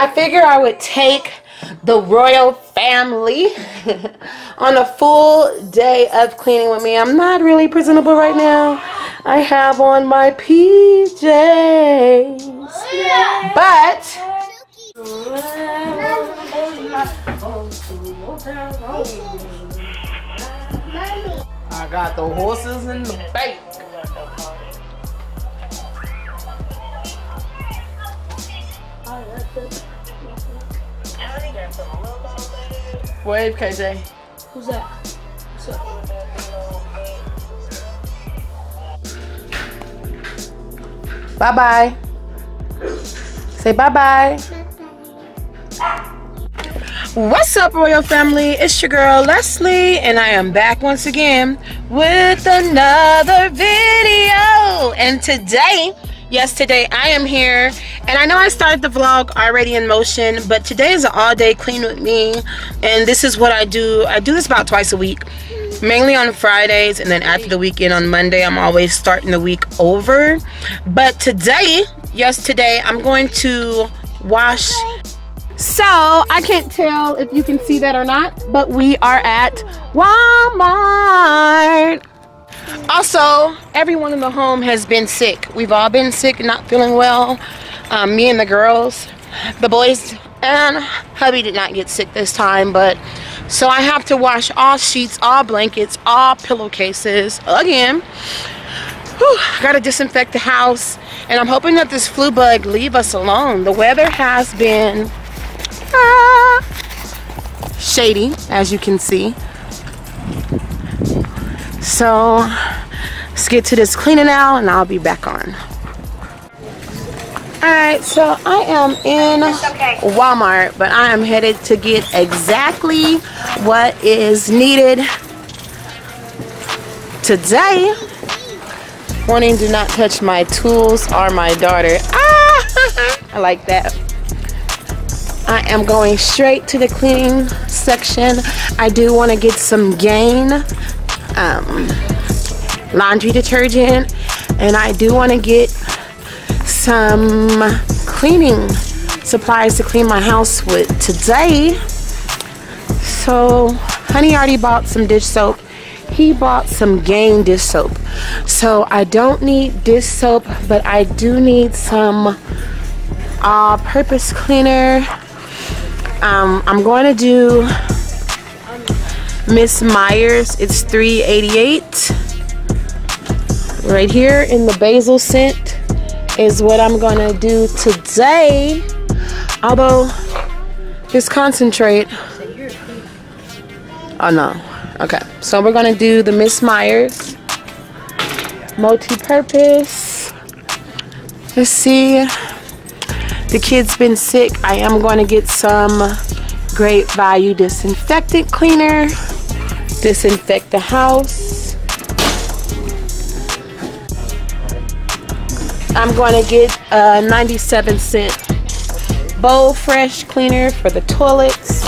I figure I would take the royal family on a full day of cleaning with me. I'm not really presentable right now. I have on my PJs, but I got the horses in the bank. Wave, KJ. Who's that? What's up? Bye bye. Say bye bye. What's up, royal family? It's your girl Leslie, and I am back once again with another video. And today, yes, today I am here, and I know I started the vlog already in motion, but today is an all-day clean with me, and this is what I do. I do this about twice a week, mainly on Fridays, and then after the weekend on Monday, I'm always starting the week over. But today, yes, today I'm going to wash. So I can't tell if you can see that or not, but we are at Walmart. Also, everyone in the home has been sick. We've all been sick, not feeling well. Me and the girls, the boys, and hubby did not get sick this time, but so I have to wash all sheets, all blankets, all pillowcases again. Whew, gotta disinfect the house, and I'm hoping that this flu bug leave us alone. The weather has been shady, as you can see. So let's get to this cleaning out, and I'll be back on. All right, so I am in Walmart, but I am headed to get exactly what is needed today. Warning, do not touch my tools or my daughter. Ah, I like that. I am going straight to the cleaning section. I do want to get some Gain laundry detergent, and I do want to get some cleaning supplies to clean my house with today. So honey already bought some dish soap. He bought some Gain dish soap, so I don't need dish soap, but I do need some all-purpose cleaner. I'm going to do Miss Myers. It's $3.88 right here, in the basil scent is what I'm gonna do today. Although this concentrate, oh no, okay, so we're gonna do the Miss Myers multi-purpose. Let's see, the kid's been sick. I am going to get some Great Value disinfectant cleaner, disinfect the house. I'm going to get a 97-cent bowl fresh cleaner for the toilets.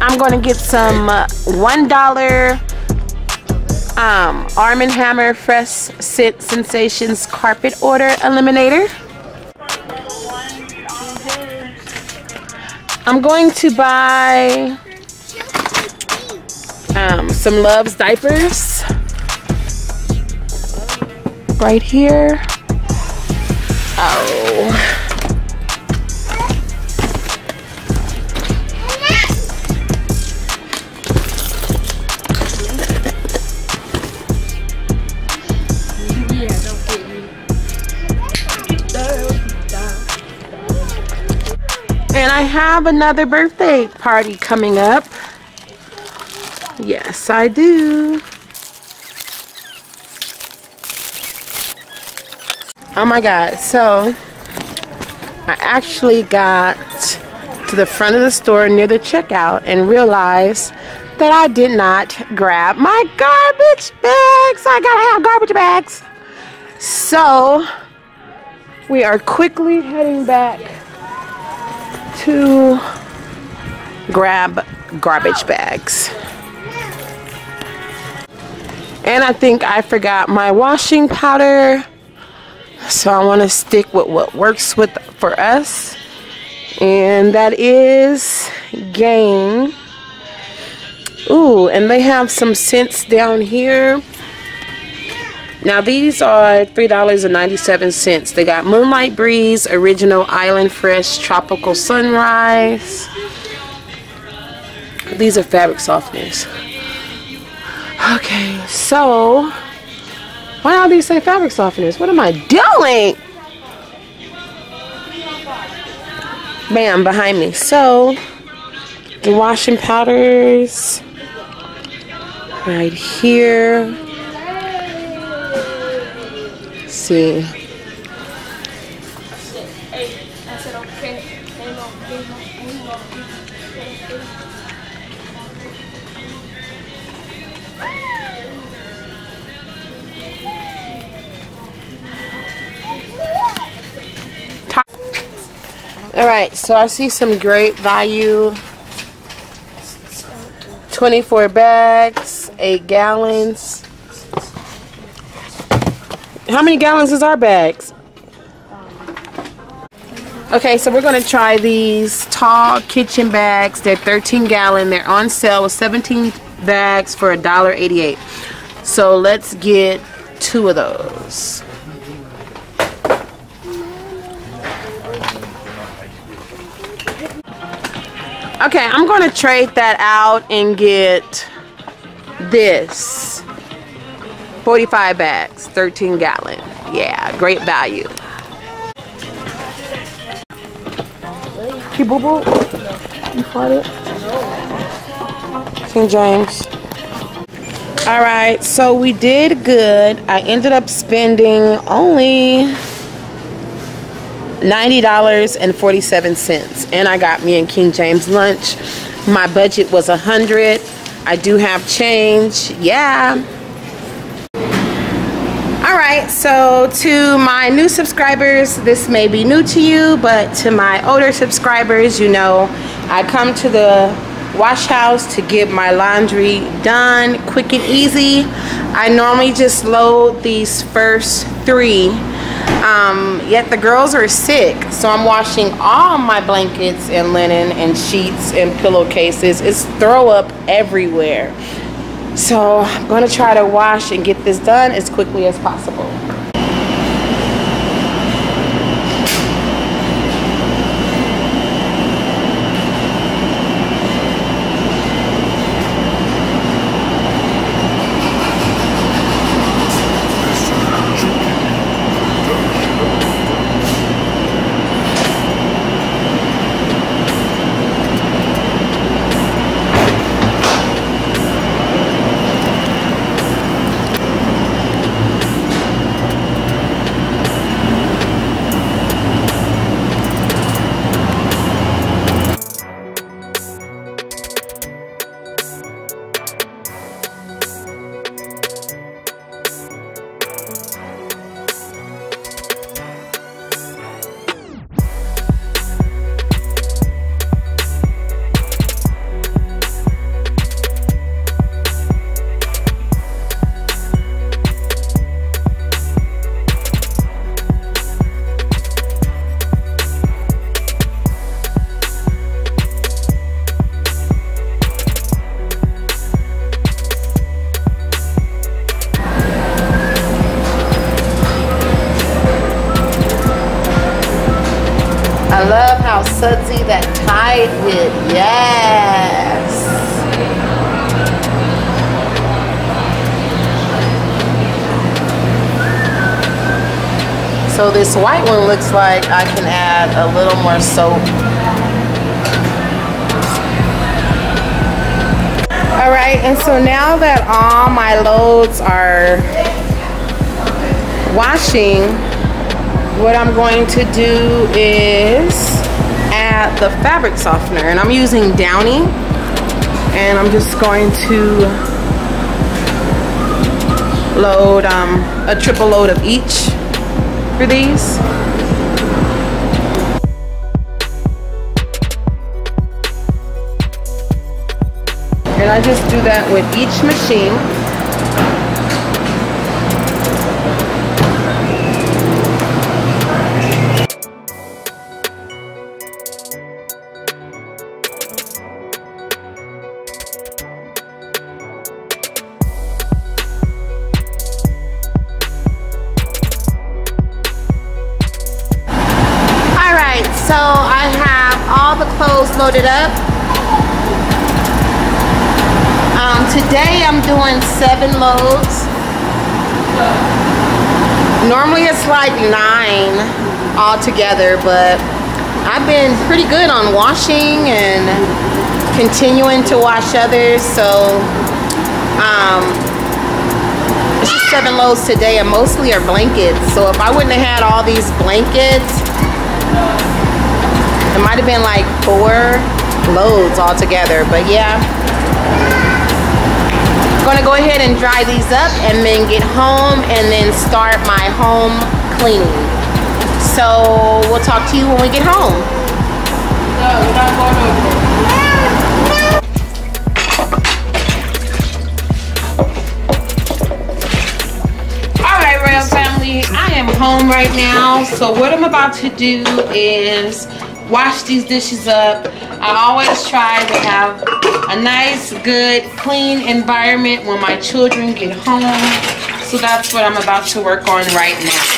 I'm going to get some $1 Arm & Hammer Fresh Scent Sensations Carpet Odor Eliminator. I'm going to buy some Luvs diapers right here. And I have another birthday party coming up. Yes, I do. Oh my God, so I actually got to the front of the store near the checkout and realized that I did not grab my garbage bags. I gotta have garbage bags. So we are quickly heading back to grab garbage bags. And I think I forgot my washing powder, So I want to stick with what works with for us, and that is Gain. Ooh, and they have some scents down here. Now these are $3.97. They got Moonlight Breeze, Original, Island Fresh, Tropical Sunrise. These are fabric softeners. Okay, so why all these say fabric softeners? What am I doing? Bam, behind me. So the washing powders right here. Let's see. All right, so I see some Great Value. 24 bags, 8 gallons. How many gallons is our bags? Okay, so we're going to try these tall kitchen bags. They're 13 gallon. They're on sale with 17 bags for $1.88. So let's get 2 of those. Okay, I'm going to trade that out and get this 45 bags, 13 gallon. Yeah, Great Value. Hey, boo boo. You farted? King James. All right, so we did good. I ended up spending only $90.47, and I got me and King James lunch. My budget was $100. I do have change. Yeah. Alright, so to my new subscribers, this may be new to you, but to my older subscribers, you know, I come to the wash house to get my laundry done quick and easy. I normally just load these first 3. Yet the girls are sick, so I'm washing all my blankets and linen and sheets and pillowcases. It's throw up everywhere. So I'm going to try to wash and get this done as quickly as possible. Sudsy that tied with, yes. So this white one looks like I can add a little more soap. All right, and so now that all my loads are washing, what I'm going to do is add the fabric softener, and I'm using Downy, and I'm just going to load a triple load of each for these. And I just do that with each machine. So I have all the clothes loaded up. Today I'm doing 7 loads. Normally it's like 9 altogether, but I've been pretty good on washing and continuing to wash others. So it's just 7 loads today, and mostly are blankets. So if I wouldn't have had all these blankets, it might have been like 4 loads altogether. But yeah, I'm gonna go ahead and dry these up and then get home and then start my home cleaning. So we'll talk to you when we get home. No, we're not going over. I am home right now, so what I'm about to do is wash these dishes up. I always try to have a nice, good, clean environment when my children get home, so that's what I'm about to work on right now.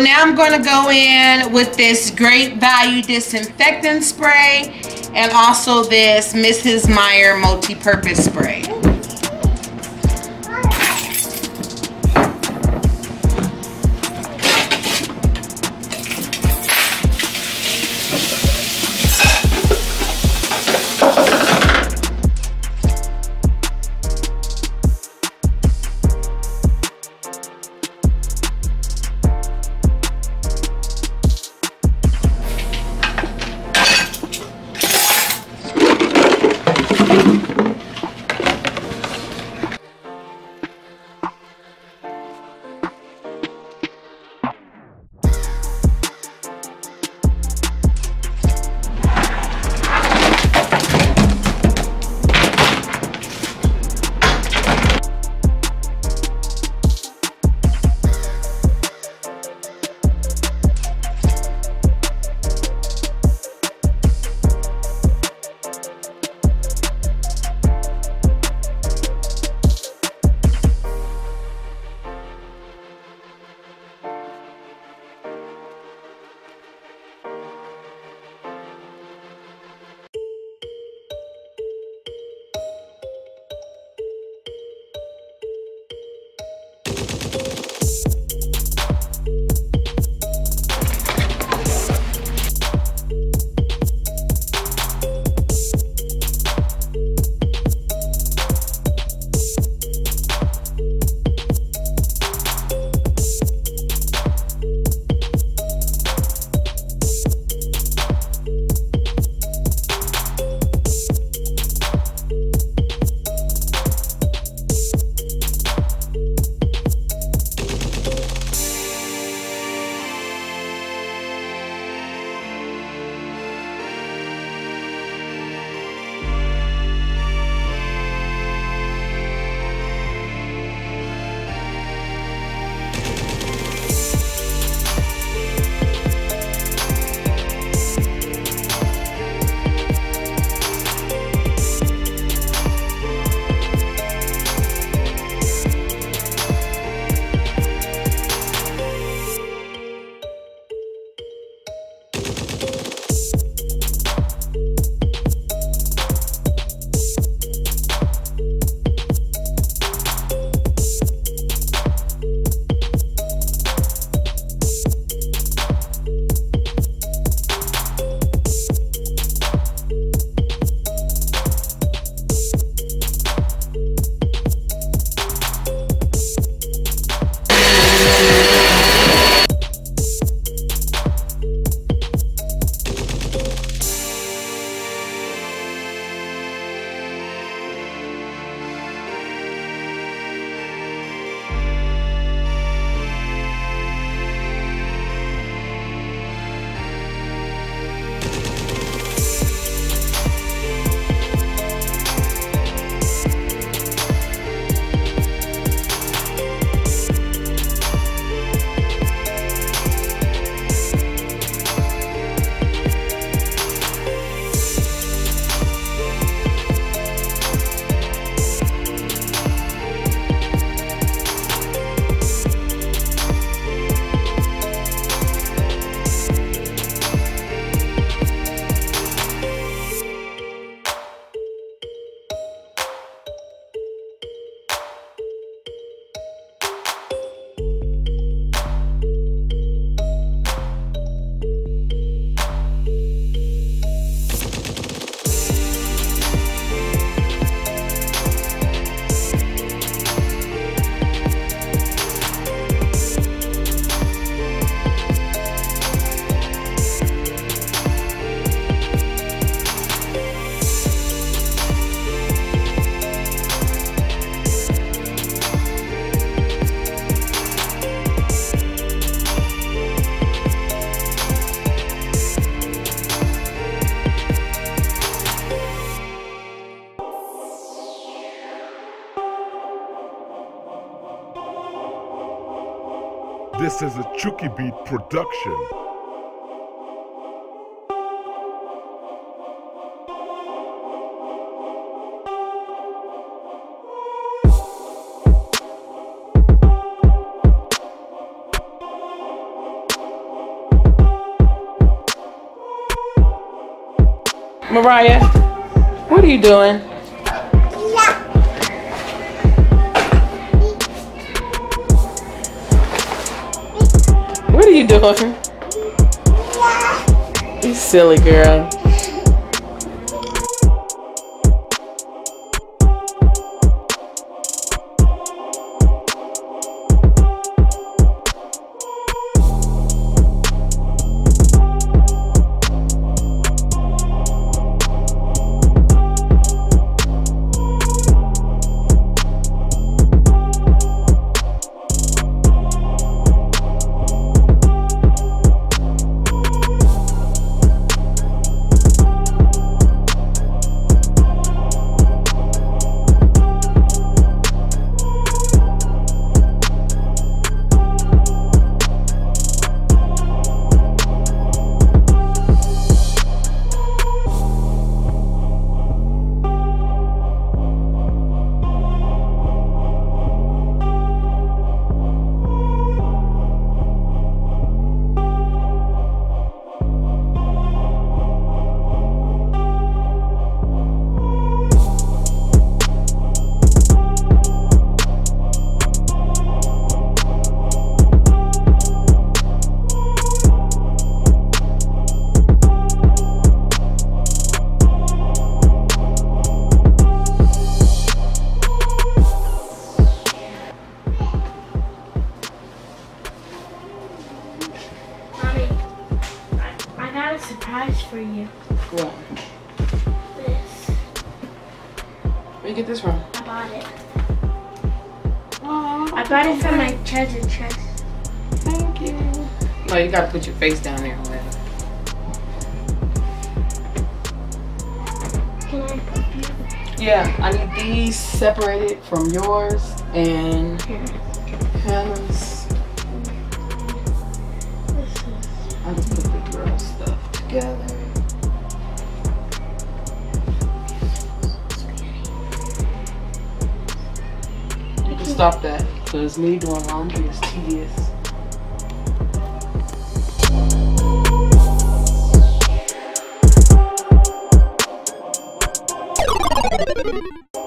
Now I'm going to go in with this Great Value disinfectant spray and also this Mrs. Meyer multi-purpose spray. This is a Chucky Beat production. Mariah, what are you doing? What are you doing? You silly girl. For you. What? This. Where'd you get this from? I bought it. Aww, I bought it from my treasure chest. Thank you. No, you gotta put your face down there or whatever. Can I put you there? Yeah, I need these separated from yours and Hannah's. This is. I just put the girl stuff together. Stop that, because me doing laundry is tedious.